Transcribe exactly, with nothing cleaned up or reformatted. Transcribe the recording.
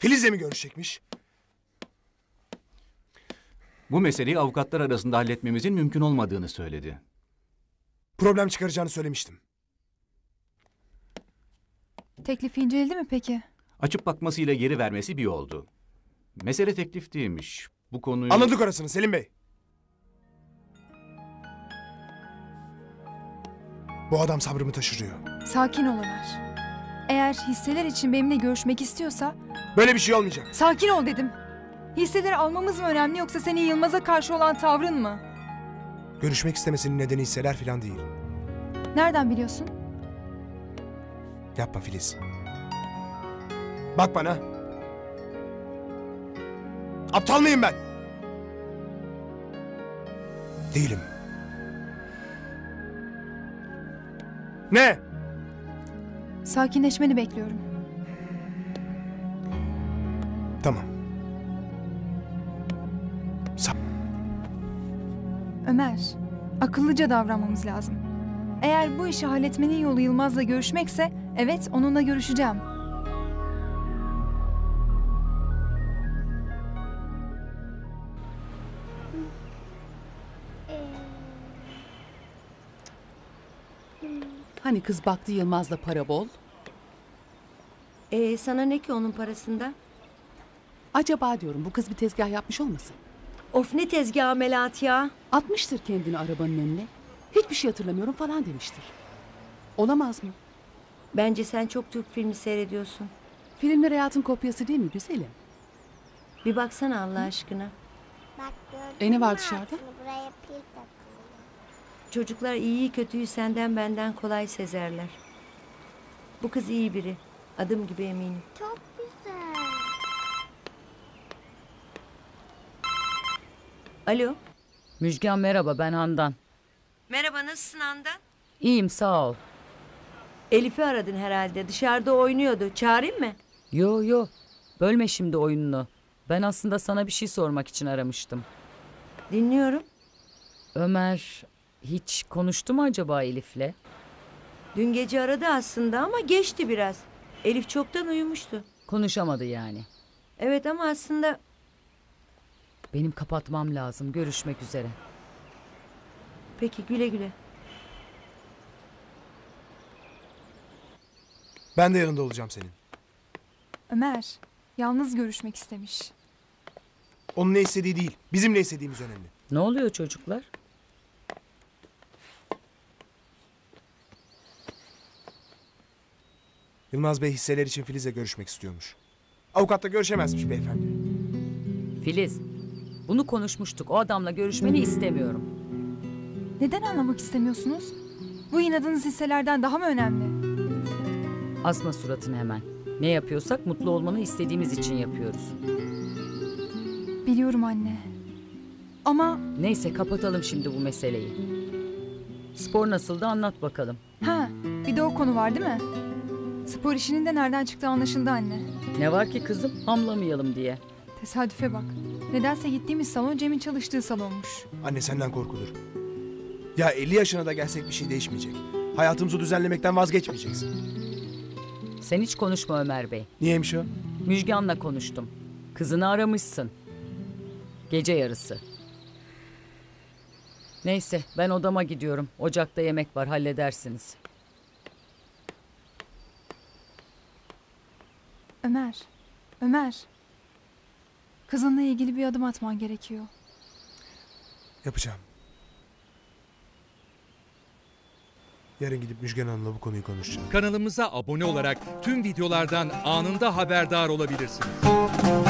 Filiz'le mi görüşecekmiş? Bu meseleyi avukatlar arasında halletmemizin mümkün olmadığını söyledi. Problem çıkaracağını söylemiştim. Teklifi inceledi mi peki? Açıp bakmasıyla geri vermesi bir oldu. Mesele teklif değilmiş. Bu konuyu... Anladık orasını Selim Bey. Bu adam sabrımı taşırıyor. Sakin ol Ömer. Eğer hisseler için benimle görüşmek istiyorsa... Böyle bir şey olmayacak. Sakin ol dedim. Hisseleri almamız mı önemli yoksa senin Yılmaz'a karşı olan tavrın mı? Görüşmek istemesinin nedeni hisseler falan değil. Nereden biliyorsun? Yapma Filiz. Bak bana. Aptal mıyım ben? Değilim. Ne? Sakinleşmeni bekliyorum. Tamam. Sa- Ömer, akıllıca davranmamız lazım. Eğer bu işi halletmenin yolu Yılmaz'la görüşmekse, evet onunla görüşeceğim. Hani kız baktı Yılmaz'la para bol? Ee, sana ne ki onun parasında? Acaba diyorum bu kız bir tezgah yapmış olmasın? Of ne tezgah ameliyat ya? Atmıştır kendini arabanın önüne. Hiçbir şey hatırlamıyorum falan demiştir. Olamaz mı? Bence sen çok Türk filmi seyrediyorsun. Filmler hayatın kopyası değil mi güzelim? Bir baksana Allah Hı? aşkına. Bak e ne var dışarıda? Buraya pizza. Çocuklar iyiyi kötüyü senden benden kolay sezerler. Bu kız iyi biri. Adım gibi eminim. Çok güzel. Alo. Müjgan merhaba ben Handan. Merhaba nasılsın Handan? İyiyim sağ ol. Elif'i aradın herhalde dışarıda oynuyordu. Çağırayım mı? Yo yo bölme şimdi oyununu. Ben aslında sana bir şey sormak için aramıştım. Dinliyorum. Ömer... Hiç konuştu mu acaba Elif'le? Dün gece aradı aslında ama geçti biraz. Elif çoktan uyumuştu. Konuşamadı yani. Evet ama aslında... Benim kapatmam lazım. Görüşmek üzere. Peki güle güle. Ben de yanında olacağım senin. Ömer, yalnız görüşmek istemiş. Onun ne istediği değil, bizim ne istediğimiz önemli. Ne oluyor çocuklar? Yılmaz Bey hisseler için Filiz'le görüşmek istiyormuş. Avukatla görüşemezmiş beyefendi. Filiz, bunu konuşmuştuk. O adamla görüşmeni istemiyorum. Neden anlamak istemiyorsunuz? Bu inadınız hisselerden daha mı önemli? Asma suratını hemen. Ne yapıyorsak mutlu olmanı istediğimiz için yapıyoruz. Biliyorum anne. Ama... Neyse kapatalım şimdi bu meseleyi. Spor nasıldı anlat bakalım. Ha, bir de o konu var değil mi? Spor işinin de nereden çıktığı anlaşıldı anne. Ne var ki kızım hamlamayalım diye. Tesadüfe bak. Nedense gittiğimiz salon Cem'in çalıştığı salonmuş. Anne senden korkulur. Ya elli yaşına da gelsek bir şey değişmeyecek. Hayatımızı düzenlemekten vazgeçmeyeceksin. Sen hiç konuşma Ömer Bey. Niyeymiş o? Müjgan'la konuştum. Kızını aramışsın. Gece yarısı. Neyse ben odama gidiyorum. Ocakta yemek var halledersiniz. Ömer, Ömer. Kızınla ilgili bir adım atman gerekiyor. Yapacağım. Yarın gidip Müjgan Hanım'la bu konuyu konuşacağım. Kanalımıza abone olarak tüm videolardan anında haberdar olabilirsiniz.